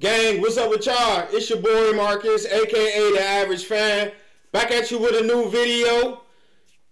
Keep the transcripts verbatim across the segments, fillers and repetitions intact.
Gang, what's up with y'all? It's your boy Marcus, aka The Average Fan, back at you with a new video.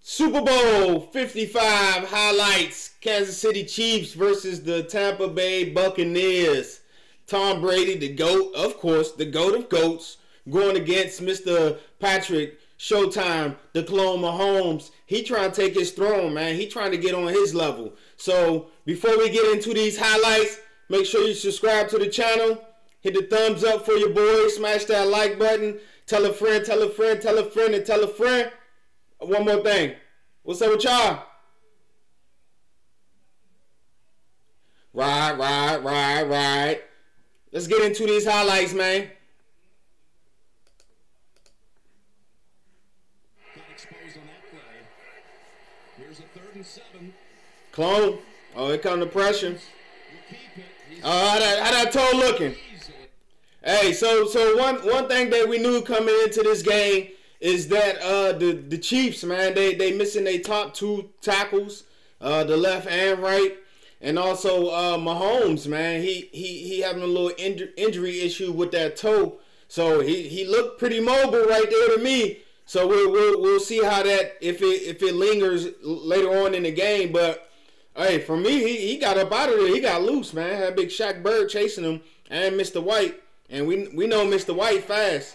Super Bowl fifty-five highlights, Kansas City Chiefs versus the Tampa Bay Buccaneers. Tom Brady, the GOAT, of course, the GOAT of GOATs, going against Mister Patrick Showtime, the clone Mahomes. He trying to take his throne, man. He trying to get on his level. So before we get into these highlights, make sure you subscribe to the channel. Hit the thumbs up for your boy. Smash that like button. Tell a friend, tell a friend, tell a friend, and tell a friend. One more thing. What's up with y'all? Right, right, right, right. Let's get into these highlights, man. Not exposed on that play. Here's a third and seven. Clone. Oh, here comes the pressure. Uh, how that, how that toe looking? Hey, so so one one thing that we knew coming into this game is that uh, the the Chiefs, man, they they missing their top two tackles, uh, the left and right, and also uh, Mahomes, man, he he he having a little inju injury issue with that toe, so he he looked pretty mobile right there to me. So we'll we'll, we'll see how that, if it if it lingers later on in the game, but. Hey, for me, he, he got up out of there. He got loose, man. Had big Shaq Bird chasing him and Mister White. And we we know Mister White fast.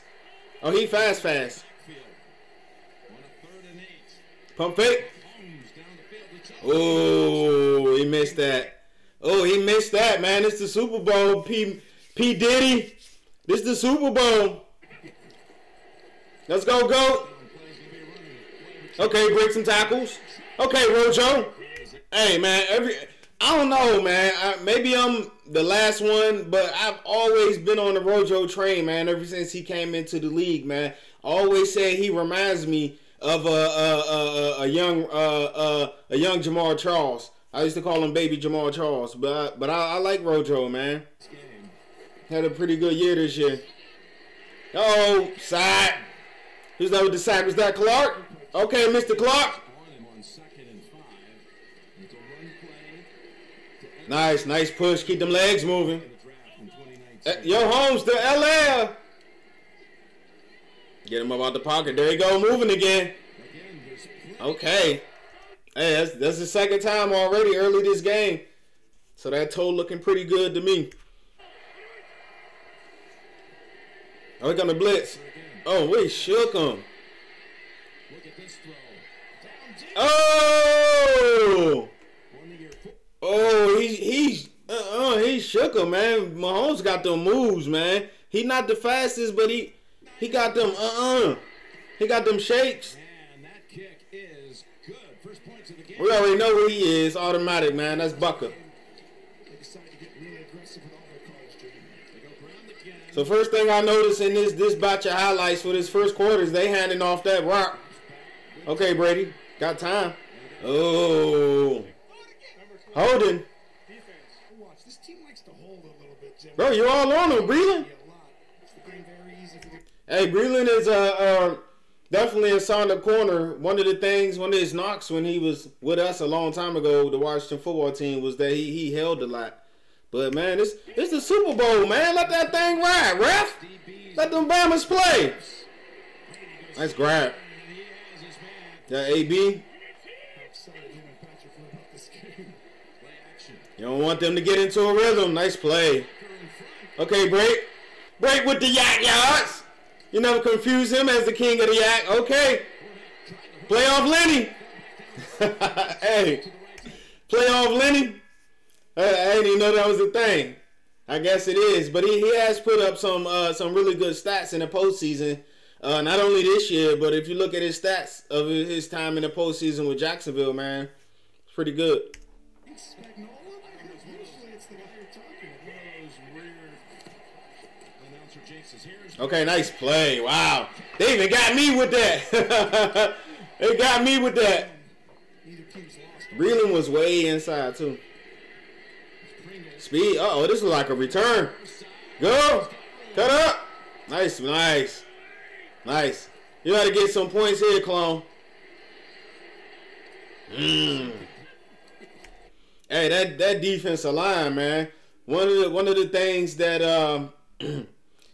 Oh, he fast, fast. Pump fake. Oh, he missed that. Oh, he missed that, man. It's the Super Bowl, P, P. Diddy. This the Super Bowl. Let's go, go. Okay, break some tackles. Okay, Rojo. Hey, man, every I don't know, man. I, maybe I'm the last one, but I've always been on the Rojo train, man, ever since he came into the league, man. I always say he reminds me of a, a, a, a young uh, uh, a young Jamaal Charles. I used to call him Baby Jamaal Charles, but, I, but I, I like Rojo, man. Had a pretty good year this year. Oh, side. Who's that with the side? Was that Clark? Okay, Mister Clark. Nice, nice push. Keep them legs moving. Yo, Holmes, the L L. Get him up out the pocket. There you go, moving again. Okay. Hey, that's, that's the second time already early this game. So that toe looking pretty good to me. Oh, he's gonna blitz. Oh, we shook him. Oh! Oh, he, he, uh, uh, he shook him, man. Mahomes got them moves, man. He not the fastest, but he he got them, uh-uh. He got them shakes. Man, that kick is good. First points of the game. We already know who he is. Automatic, man. That's Bucker. So first thing I noticed in this, this batch of highlights for this first quarter is they handing off that rock. Okay, Brady. Got time. Oh. Holding. Bro, you're all on him, Breland. Hey, Breland is uh, uh, definitely a sign of corner. One of the things, one of his knocks when he was with us a long time ago, the Washington football team, was that he, he held a lot. But, man, it's, it's the Super Bowl, man. Let that thing ride, ref. Let them Bammers play. Nice grab. That A B. You don't want them to get into a rhythm. Nice play. Okay, break. Break with the yak yards. You never confuse him as the king of the yak. Okay. Play off Lenny. Hey. Play off Lenny. I, I didn't even know that was a thing. I guess it is. But he, he has put up some uh, some really good stats in the postseason. Uh, not only this year, but if you look at his stats of his time in the postseason with Jacksonville, man, it's pretty good. Okay, nice play. Wow. They even got me with that. They got me with that. Breland was way inside, too. Speed. Uh-oh, this is like a return. Go. Cut up. Nice, nice. Nice. You got to get some points here, Clone. Mm. Hey, that, that defensive line, man. One of the, one of the things that... Um,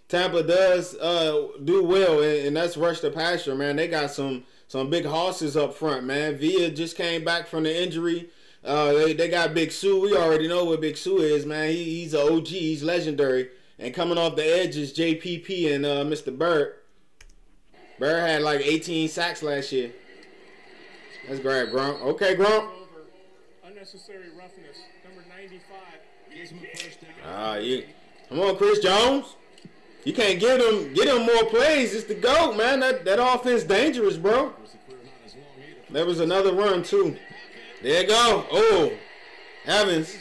Tampa does uh, do well, and, and that's rush the passer, man. They got some some big horses up front, man. Villa just came back from the injury. Uh, they, they got Big Sue. We already know what Big Sue is, man. He, he's an O G. He's legendary. And coming off the edge is J P P and uh, Mister Bird. Bird had like eighteen sacks last year. Let's grab Gronk. Okay, Gronk. Unnecessary roughness. Number ninety-five. Ah, you. Come on, Chris Jones. You can't give them, get them more plays. It's the GOAT, man. That that offense dangerous, bro. There was another run too. There you go. Oh, Evans.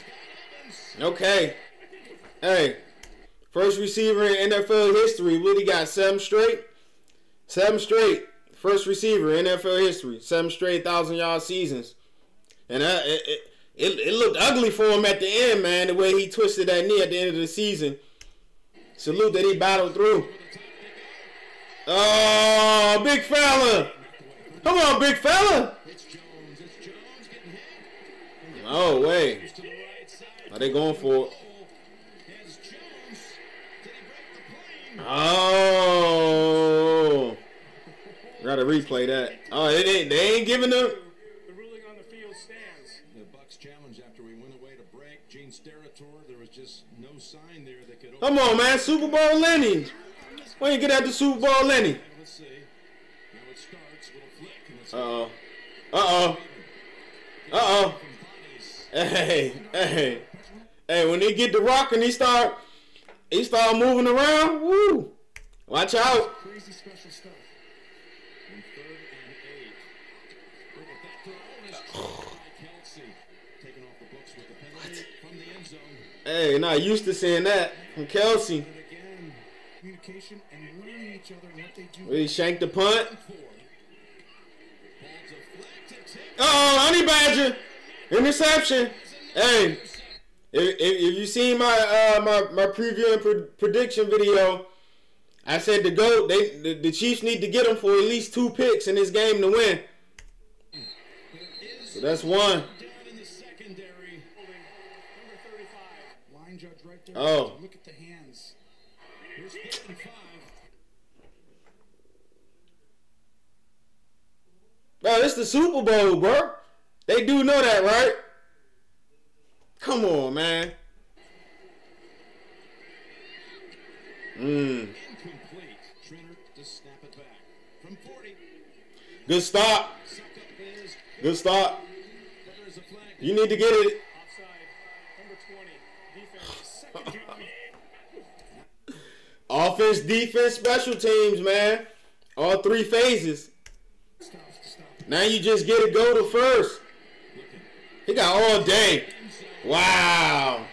Okay. Hey, first receiver in N F L history. Willie got seven straight. Seven straight. First receiver in N F L history. Seven straight thousand yard seasons. And I, it, it it it looked ugly for him at the end, man. The way he twisted that knee at the end of the season. Salute that he battled through. Oh, big fella. Come on, big fella. Oh, wait. Are they going for it? Oh. Gotta replay that. Oh, it ain't, they ain't giving up. The ruling on the field stands. The Bucks challenge after we went away to break. Gene's territory. There was just no sign there that could. Come on, man. Super Bowl Lenny. Why you get at the Super Bowl Lenny? Let's see. Now it starts with a flick. Uh-oh. Uh-oh. Uh-oh. Hey, hey. Hey, when they get the rock and he start he start moving around, woo. Watch out. Crazy special stuff. And third and eight. Look at that throw. It's caught by Kelsey. Taking off the books with the penalty from the end zone. Hey, not used to seeing that from Kelsey. Communication and learning each other what they do. We shanked the punt. Uh-oh, Honey Badger. Interception. Hey, if, if, if you seen my uh, my my preview and pre prediction video, I said the GOAT. They the, the Chiefs need to get him for at least two picks in this game to win. So that's one. Oh. Look at the hands. Bro, this the Super Bowl, bro. They do know that, right? Come on, man. Mm. Good stop. Good stop. You need to get it. Offense, defense, special teams, man. All three phases. Now you just get a go to first. He got all day. Wow.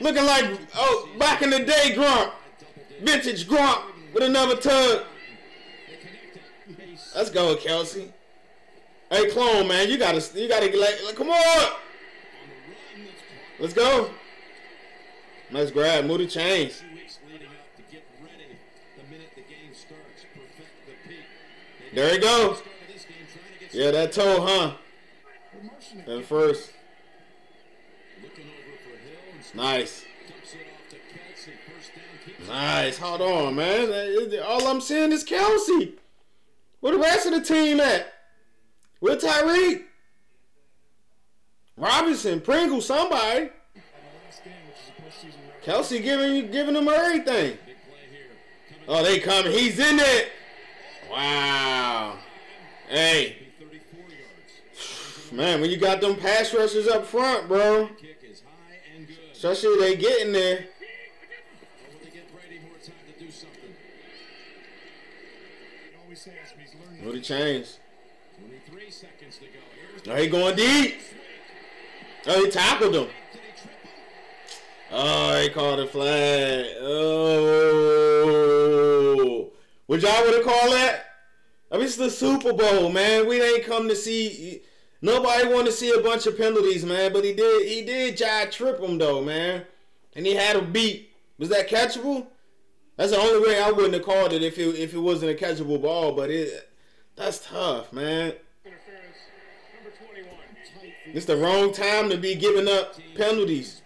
Looking like, oh, back in the day, Gronk. Vintage Gronk with another tug. Let's go, Kelsey. Hey, clone, man, you gotta, you gotta get like, come on. Let's go. Let's grab, move the chains. There he goes. Yeah, that toe, huh? And first. Nice. Nice. Hold on, man. All I'm seeing is Kelsey. Where the rest of the team at? Where Tyreek? Robinson, Pringle, somebody. Kelsey giving giving them everything. Oh, they coming. He's in it. Wow. Hey. Man, when you got them pass rushers up front, bro. Especially they getting there. What he changed? Now he going deep. Oh, he tackled him. Oh, he called a flag. Oh. Would y'all would have called that? I mean, it's the Super Bowl, man. We ain't come to see. Nobody want to see a bunch of penalties, man. But he did. He did try to trip him, though, man. And he had him beat. Was that catchable? That's the only way I wouldn't have called it if it if it wasn't a catchable ball. But it, that's tough, man. Interference, number twenty-one. It's the wrong time to be giving up penalties.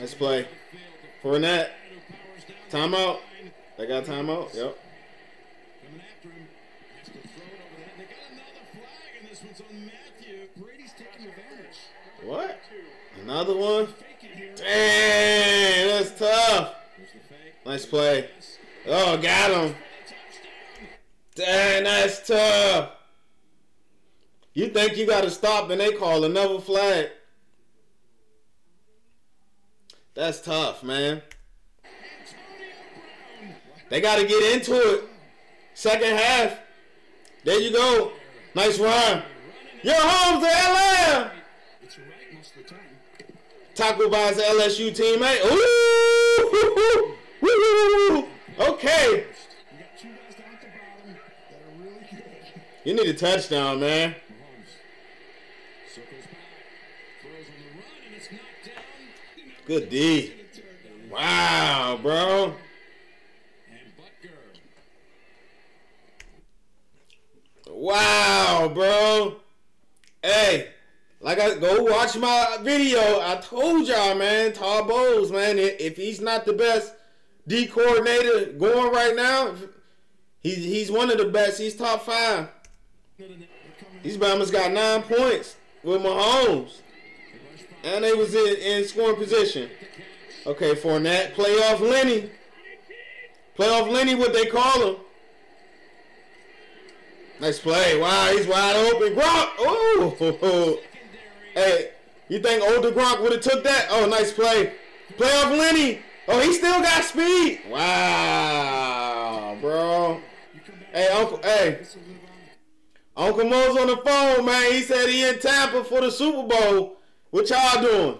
Nice play. Fournette. Timeout. They got timeout. Yep. Coming after him. Has to throw it over the head. They got another flag, and this one's on Matthew. Brady's taking advantage. What? Another one? Dang, that's tough. Nice play. Oh, got him. Dang, that's tough. You think you got to stop, and they call another flag. That's tough, man. They got to get into it. Second half. There you go. Nice run. You're home to L A. Tackled by his L S U teammate. Ooh. Okay. You need a touchdown, man. Good D. Wow, bro. Wow, bro. Hey, like I go watch my video. I told y'all, man, Todd Bowles, man, if he's not the best D coordinator going right now, he's he's one of the best. He's top five. These Bama's got nine points with Mahomes, and they was in, in scoring position. Okay, Fournette, playoff Lenny, playoff Lenny, what they call him. Nice play. Wow, he's wide open. Gronk. Oh. Hey, you think older Gronk would have took that? Oh, nice play. Playoff Lenny. Oh, he still got speed. Wow, bro. Hey, Uncle, hey. Uncle Mo's on the phone, man. He said he in Tampa for the Super Bowl. What y'all doing?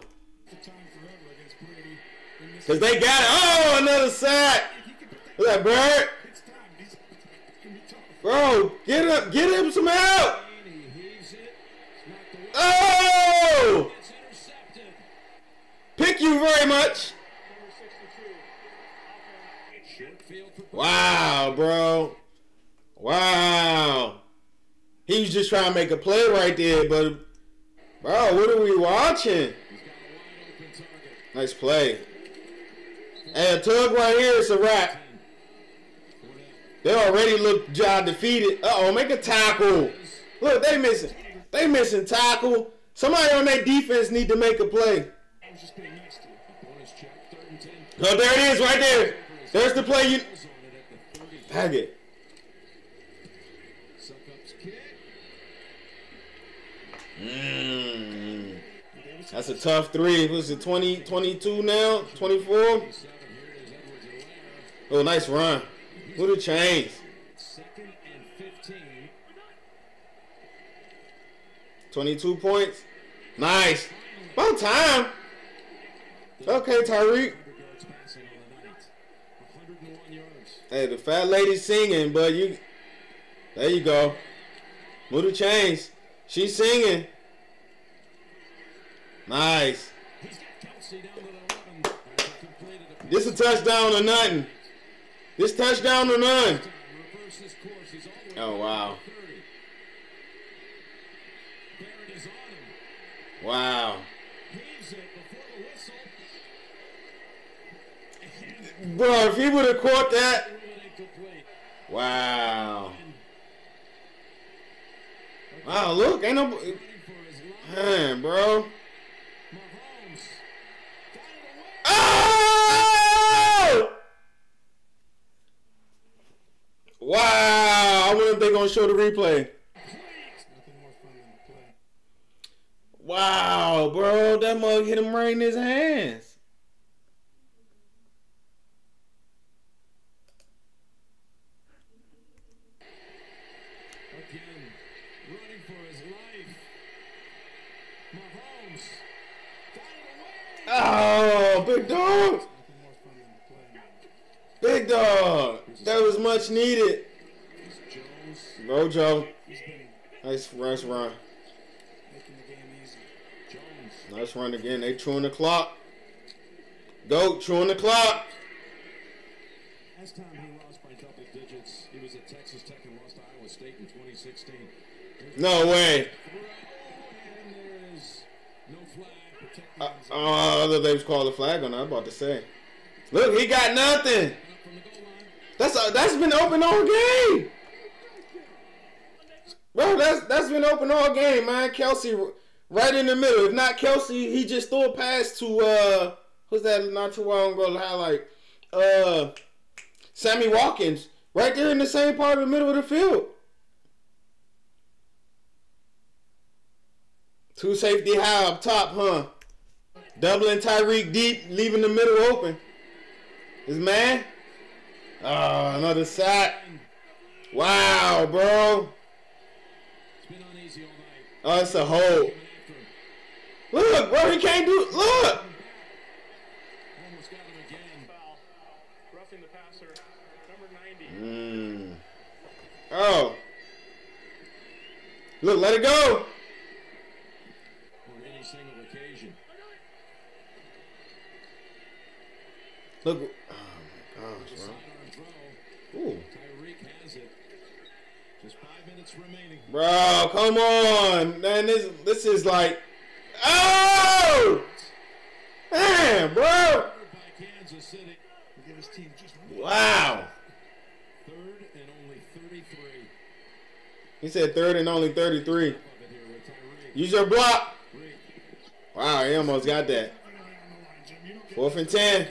Because they got it. Oh, another sack. Look at that, Bird. Bro, get up, get him some help! Oh! Pick you very much. Wow, bro. Wow. He was just trying to make a play right there, but bro, what are we watching? Nice play. Hey, a tug right here, it's a wrap. They already look job defeated. Uh-oh, make a tackle. Look, they missing. They missing tackle. Somebody on their defense need to make a play. Oh, there it is right there. There's the play. You... Dang it. Mm. That's a tough three. What's it, twenty, twenty-two now? twenty-four? Oh, nice run. What a change. twenty-two points. Nice. About time. Okay, Tyreek. Hey, the fat lady singing, but you. There you go. What a change. She's singing. Nice. This is a touchdown or nothing. This touchdown or none. Oh, wow. Wow. Bro, if he would have caught that. Wow. Wow, look. Ain't no. Man, bro. Wow, I wonder if they're going to show the replay. Wow, bro, that mug hit him right in his hands. Again, running for his life. Mahomes got it away. Oh, big dog. Big dog. That was much needed. Rojo. Nice, nice run. Nice run again. They chewing the clock. Go, chewing the clock. Last time he lost by double digits, he was at Texas Tech and lost to Iowa State in twenty sixteen. No way. No flag. Uh, oh, other they was called a flag on. I was about to say. Look, he got nothing. That's uh, that's been open all game, bro. That's that's been open all game, man. Kelsey right in the middle. If not Kelsey, he just threw a pass to uh, who's that? Not too long ago, highlight. Uh, Sammy Watkins right there in the same part of the middle of the field. Two safety high up top, huh? Doubling Tyreek deep, leaving the middle open. His man. Oh, another sack. Wow, bro. Oh, it's a hold. Look, bro, he can't do it. Look. Mm. Oh. Look, let it go. Look, oh my gosh, bro. Ooh. Tyreek has it. Just five minutes remaining. Bro, come on, man. This this is like, oh, damn, bro. Wow. Third and only thirty-three. He said third and only thirty-three. Use your block. Wow, he almost got that. Fourth and ten.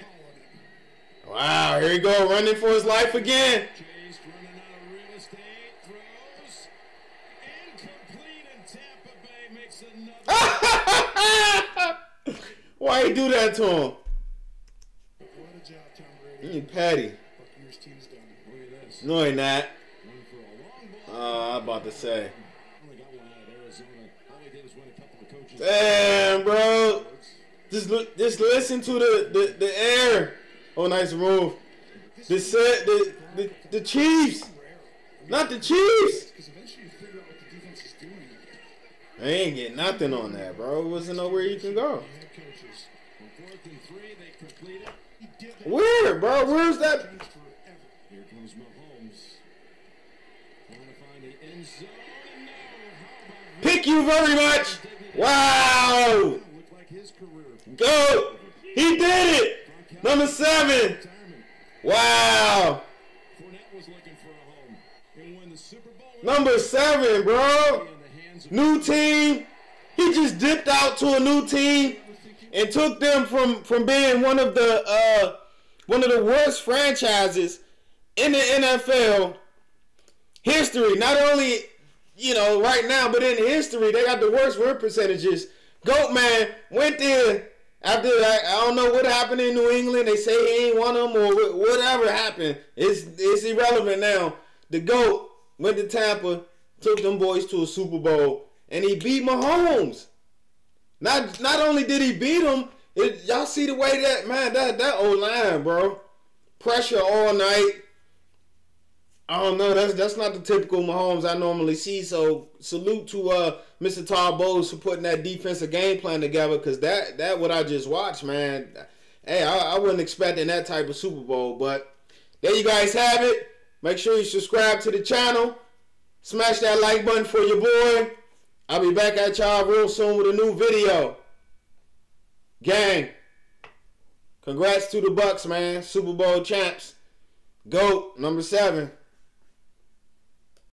Wow, here he go, running for his life again. Chase running out of real estate, throws incomplete, and Tampa Bay makes another. Why he do that to him? What a job, Tom Brady. You Patty. Buccaneers team's done. Look at this. No, he not. Oh, I'm about to say. Only got one out of Arizona. All he did was win a couple of coaches. Damn, bro. Just look. Just listen to the the, the air. Oh, nice move. The, set, the, the, the Chiefs. Not the Chiefs. They ain't getting nothing on that, bro. It wasn't nowhere you can go. Where, bro? Where's that? Here comes Mahomes. Trying to find the end zone. Pick you very much. Wow. Go. He did it. Number seven. Wow. Number seven, bro. New team. He just dipped out to a new team and took them from, from being one of the uh, one of the worst franchises in the N F L history. Not only, you know, right now, but in history, they got the worst win percentages. Goat man went there. After that, I don't know what happened in New England. They say he ain't one of them or whatever happened. It's it's irrelevant now. The GOAT went to Tampa, took them boys to a Super Bowl, and he beat Mahomes. Not not only did he beat him, y'all see the way that, man, that, that old line, bro. Pressure all night. I don't know. That's that's not the typical Mahomes I normally see. So salute to uh, Mister Todd Bowles for putting that defensive game plan together. Cause that that what I just watched, man. Hey, I, I wasn't expecting that type of Super Bowl. But there you guys have it. Make sure you subscribe to the channel. Smash that like button for your boy. I'll be back at y'all real soon with a new video. Gang. Congrats to the Bucs, man. Super Bowl champs. GOAT number seven.